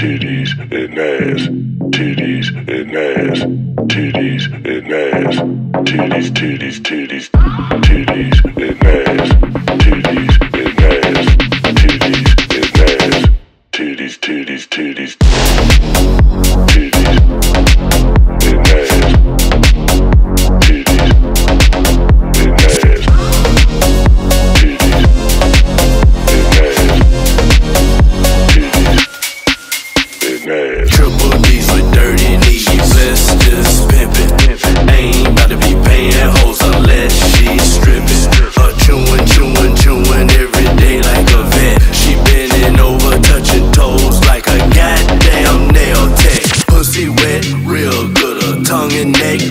titties and ass, titties and ass, titties and ass, titties, titties, titties, titties and ass, titties and ass, titties and ass, titties, titties, titties, titties and ass, titties and ass, titties. Triple D's with dirty knees, let's just pimpin'. Ain't bout to be paying hoes unless she's strippin'. Her chewin', chewin', chewin' every day like a vet. She bendin' over, touchin' toes like a goddamn nail tech. Pussy wet, real good, her tongue and neck